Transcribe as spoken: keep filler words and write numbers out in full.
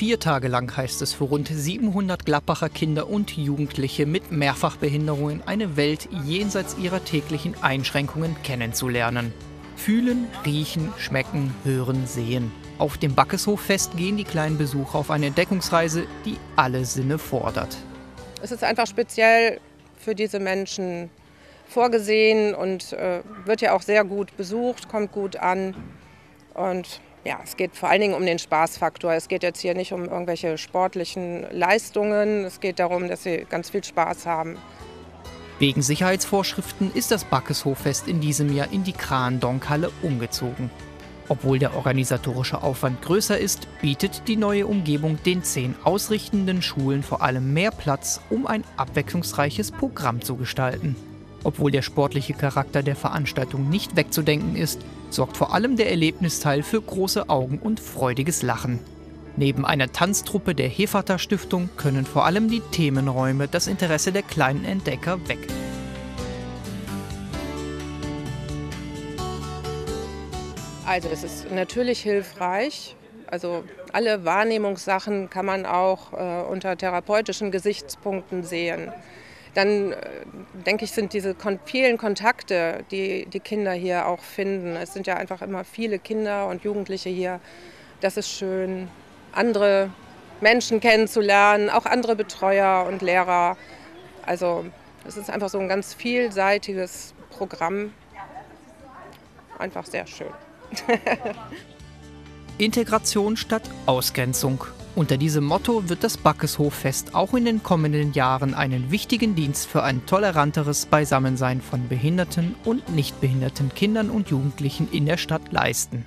Vier Tage lang heißt es für rund siebenhundert Gladbacher Kinder und Jugendliche mit Mehrfachbehinderungen eine Welt jenseits ihrer täglichen Einschränkungen kennenzulernen. Fühlen, riechen, schmecken, hören, sehen. Auf dem Backeshoffest gehen die kleinen Besucher auf eine Entdeckungsreise, die alle Sinne fordert. Es ist einfach speziell für diese Menschen vorgesehen und äh, wird ja auch sehr gut besucht, kommt gut an. Und ja, es geht vor allen Dingen um den Spaßfaktor. Es geht jetzt hier nicht um irgendwelche sportlichen Leistungen. Es geht darum, dass sie ganz viel Spaß haben. Wegen Sicherheitsvorschriften ist das Backeshoffest in diesem Jahr in die Krahnendonkhalle umgezogen. Obwohl der organisatorische Aufwand größer ist, bietet die neue Umgebung den zehn ausrichtenden Schulen vor allem mehr Platz, um ein abwechslungsreiches Programm zu gestalten. Obwohl der sportliche Charakter der Veranstaltung nicht wegzudenken ist, sorgt vor allem der Erlebnisteil für große Augen und freudiges Lachen. Neben einer Tanztruppe der Hefata-Stiftung können vor allem die Themenräume das Interesse der kleinen Entdecker wecken. Also es ist natürlich hilfreich. Also alle Wahrnehmungssachen kann man auch äh, unter therapeutischen Gesichtspunkten sehen. Dann, denke ich, sind diese vielen Kontakte, die die Kinder hier auch finden. Es sind ja einfach immer viele Kinder und Jugendliche hier. Das ist schön, andere Menschen kennenzulernen, auch andere Betreuer und Lehrer. Also es ist einfach so ein ganz vielseitiges Programm. Einfach sehr schön. Integration statt Ausgrenzung. Unter diesem Motto wird das Backeshoffest auch in den kommenden Jahren einen wichtigen Dienst für ein toleranteres Beisammensein von behinderten und nichtbehinderten Kindern und Jugendlichen in der Stadt leisten.